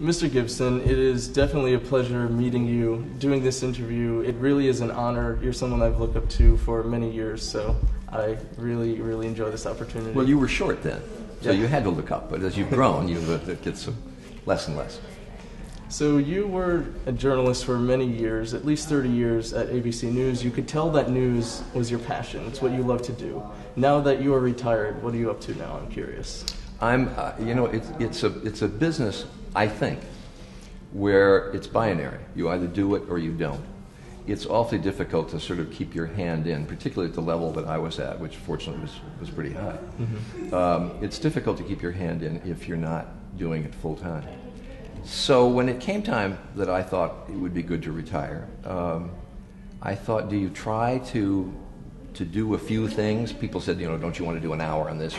Mr. Gibson, it is definitely a pleasure meeting you, doing this interview. It really is an honor. You're someone I've looked up to for many years, so I really, really enjoy this opportunity. Well, you were short then, so you had to look up, but as you've grown, it gets less and less. So you were a journalist for many years, at least 30 years at ABC News. You could tell that news was your passion. It's what you love to do. Now that you are retired, what are you up to now? I'm curious. It's a business, I think, where it's binary. You either do it or you don't. It's awfully difficult to sort of keep your hand in, particularly at the level that I was at, which fortunately was pretty high. Mm-hmm. It's difficult to keep your hand in if you're not doing it full time. So when it came time that I thought it would be good to retire, I thought, do you try to do a few things? People said, you know, don't you want to do an hour on this?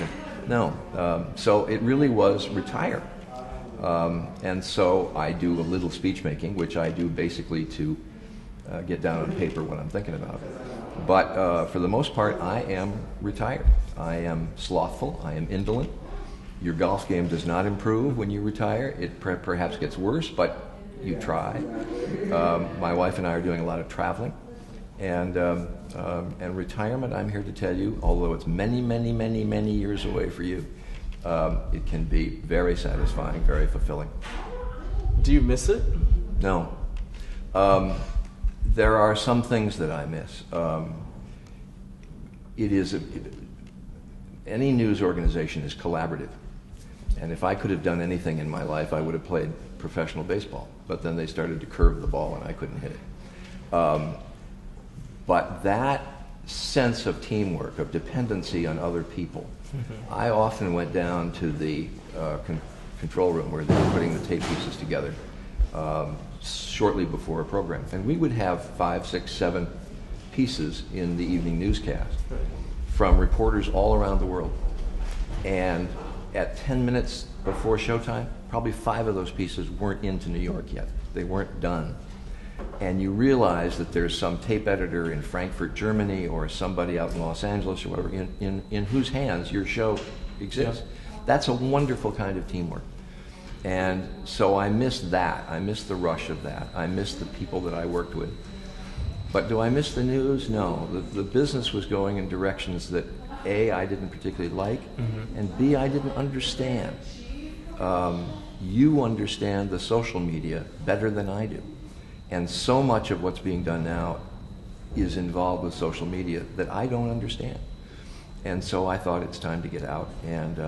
No. So it really was retire. And so I do a little speech making, which I do basically to get down on paper what I'm thinking about. But for the most part, I am retired. I am slothful. I am indolent. Your golf game does not improve when you retire. It perhaps gets worse, but you try. My wife and I are doing a lot of traveling. And retirement, I'm here to tell you, although it's many, many, many, many years away for you, it can be very satisfying, very fulfilling. Do you miss it? No. There are some things that I miss. Any news organization is collaborative. And if I could have done anything in my life, I would have played professional baseball. But then they started to curve the ball and I couldn't hit it. But that sense of teamwork, of dependency on other people, I often went down to the control room where they were putting the tape pieces together shortly before a program. And we would have 5, 6, 7 pieces in the evening newscast from reporters all around the world. And at 10 minutes before showtime, probably 5 of those pieces weren't into New York yet. They weren't done. And you realize that there's some tape editor in Frankfurt, Germany, or somebody out in Los Angeles or whatever, in whose hands your show exists. Yeah. That's a wonderful kind of teamwork. And so I miss that. I miss the rush of that. I miss the people that I worked with. But do I miss the news? No. The business was going in directions that, A, I didn't particularly like, and B, I didn't understand. You understand the social media better than I do. And so much of what's being done now is involved with social media that I don't understand. And so I thought it's time to get out, and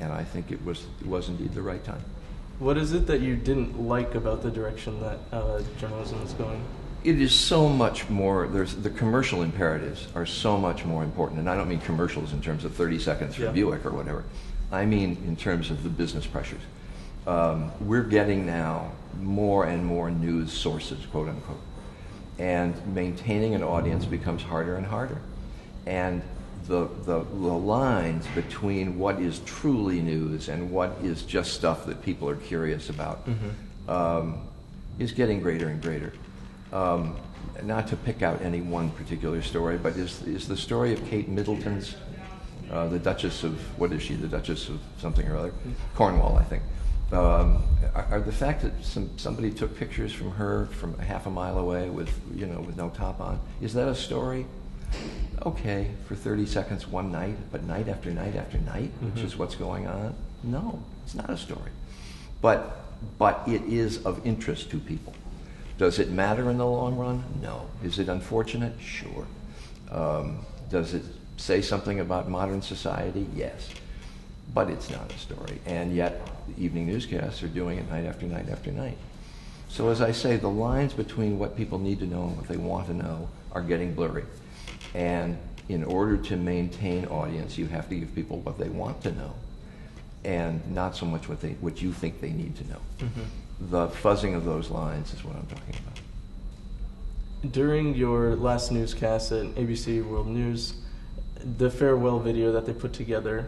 I think it was indeed the right time. What is it that you didn't like about the direction that journalism is going? It is so much more, the commercial imperatives are so much more important, and I don't mean commercials in terms of 30 seconds for Buick or whatever. I mean in terms of the business pressures. We're getting now more and more news sources, quote unquote, and maintaining an audience becomes harder and harder. And the lines between what is truly news and what is just stuff that people are curious about is getting greater and greater. Not to pick out any one particular story, but is the story of Kate Middleton's, the Duchess of, what is she, the Duchess of something or other? Cornwall, I think. The fact that somebody took pictures from her from half a mile away with no top on, is that a story? Okay, for 30 seconds one night, but night after night after night, which is what's going on? No, it's not a story. But it is of interest to people. Does it matter in the long run? No. Is it unfortunate? Sure. Does it say something about modern society? Yes. But it's not a story, and yet the evening newscasts are doing it night after night after night. So as I say, the lines between what people need to know and what they want to know are getting blurry. And in order to maintain audience, you have to give people what they want to know and not so much what you think they need to know. The fuzzing of those lines is what I'm talking about. During your last newscast at ABC World News, the farewell video that they put together,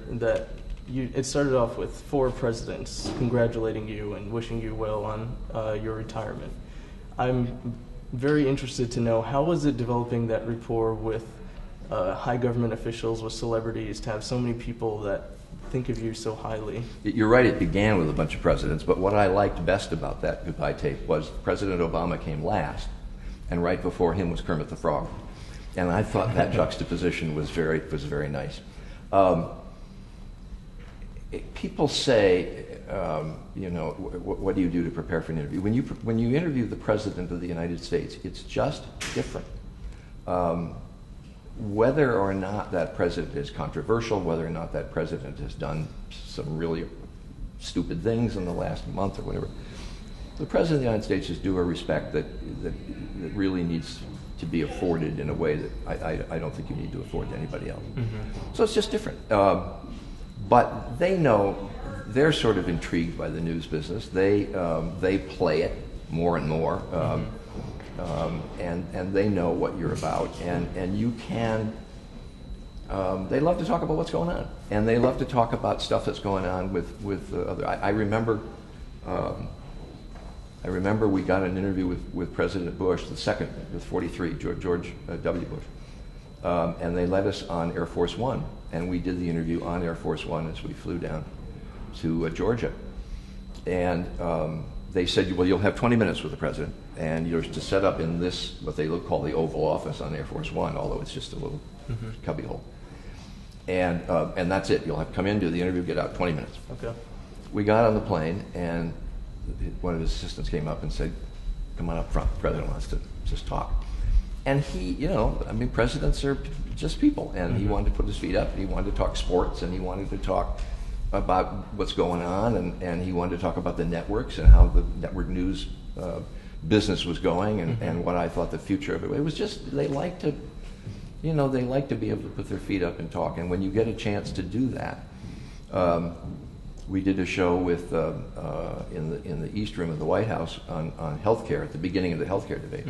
it started off with 4 presidents congratulating you and wishing you well on your retirement. I'm very interested to know, how was it developing that rapport with high government officials, with celebrities, to have so many people that think of you so highly. You're right, it began with a bunch of presidents, but what I liked best about that goodbye tape was President Obama came last, and right before him was Kermit the Frog. And I thought that juxtaposition was very nice. People say, you know, what do you do to prepare for an interview? When you interview the President of the United States, it's just different. Whether or not that president is controversial, whether or not that president has done some really stupid things in the last month or whatever, the President of the United States is due a respect that really needs to be afforded in a way that I don't think you need to afford to anybody else. Mm-hmm. So it's just different. But they know, they're sort of intrigued by the news business. They play it more and more. And they know what you're about, and you can, they love to talk about what's going on, and they love to talk about stuff that's going on with the other. I remember we got an interview with President Bush, the second, with 43, George W. Bush, and they led us on Air Force One, and we did the interview on Air Force One as we flew down to Georgia, and they said, well, you'll have 20 minutes with the president, and you're to set up in this, what they call the Oval Office on Air Force One, although it's just a little cubbyhole. And that's it. You'll have to come in, do the interview, get out, 20 minutes. Okay. We got on the plane, and one of his assistants came up and said, come on up front, the president wants to just talk. And he, you know, I mean, presidents are just people, and he wanted to put his feet up, and he wanted to talk sports, and he wanted to talk about what's going on, and he wanted to talk about the networks and how the network news business was going, and what I thought the future of it. It was just, they like to, you know, they like to be able to put their feet up and talk, and when you get a chance to do that, we did a show with, in the East Room of the White House on healthcare, at the beginning of the healthcare debate,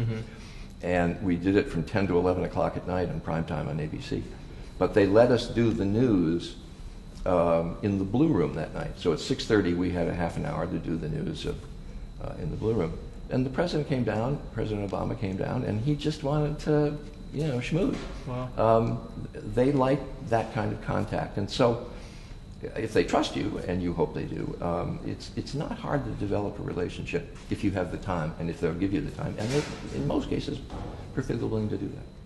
and we did it from 10 to 11 o'clock at night on primetime on ABC, but they let us do the news in the Blue Room that night. So at 6:30 we had a half an hour to do the news in the Blue Room. And the president came down, President Obama came down, and he just wanted to, you know, schmooze. Wow. They like that kind of contact. And so if they trust you, and you hope they do, it's not hard to develop a relationship if you have the time and if they'll give you the time. And they're, in most cases, perfectly willing to do that.